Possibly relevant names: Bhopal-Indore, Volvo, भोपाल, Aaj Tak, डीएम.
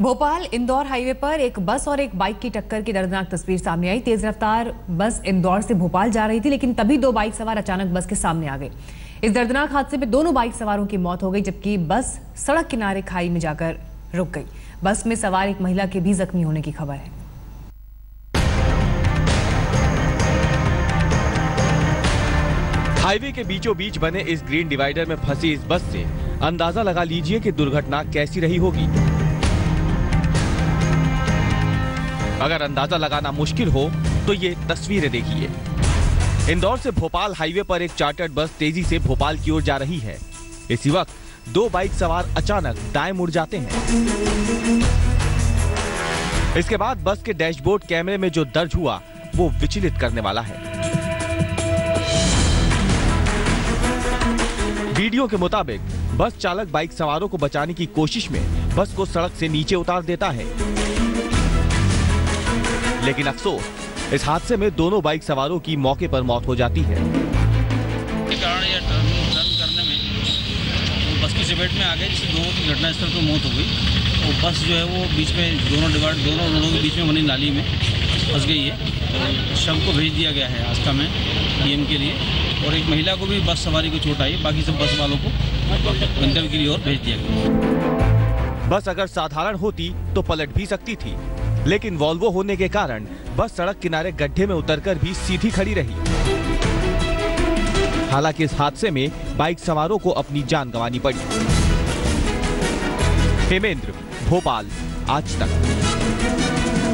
भोपाल Indore highway पर एक बस और एक बाइक की टक्कर की दर्दनाक तस्वीर सामने आई। तेज रफ्तार बस इंदौर से भोपाल जा रही थी, लेकिन तभी दो बाइक सवार अचानक बस के सामने आ गए। इस दर्दनाक हादसे में दोनों बाइक सवारों की मौत हो गई, जबकि बस सड़क किनारे खाई में जाकर रुक गई। बस में सवार एक महिला के भी जख्मी होने की खबर है। हाईवे के बीचों बीच बने इस ग्रीन डिवाइडर में फंसी इस बस से अंदाजा लगा लीजिए कि दुर्घटना कैसी रही होगी। अगर अंदाजा लगाना मुश्किल हो तो ये तस्वीरें देखिए। इंदौर से भोपाल हाईवे पर एक चार्टर्ड बस तेजी से भोपाल की ओर जा रही है। इसी वक्त दो बाइक सवार अचानक दाएं मुड़ जाते हैं। इसके बाद बस के डैशबोर्ड कैमरे में जो दर्ज हुआ वो विचलित करने वाला है। वीडियो के मुताबिक बस चालक बाइक सवारों को बचाने की कोशिश में बस को सड़क से नीचे उतार देता है, लेकिन अफसोस इस हादसे में दोनों बाइक सवारों की मौके पर मौत हो जाती है। कारण यह टर्न करने में बस की चपेट में आ गई, जिससे दोनों की घटनास्थल पर मौत हो गई। और बस जो है वो बीच में दोनों रोडों के बीच में बनी नाली में फंस गई है। तो शव को भेज दिया गया है आस्था में डीएम के लिए, और एक महिला को भी बस सवारी को चोट आई। बाकी सब बस वालों को गंतव्य के लिए और भेज दिया गया। बस अगर साधारण होती तो पलट भी सकती थी, लेकिन वॉल्वो होने के कारण बस सड़क किनारे गड्ढे में उतरकर भी सीधी खड़ी रही। हालांकि इस हादसे में बाइक सवारों को अपनी जान गंवानी पड़ी। हेमेंद्र, भोपाल, आज तक।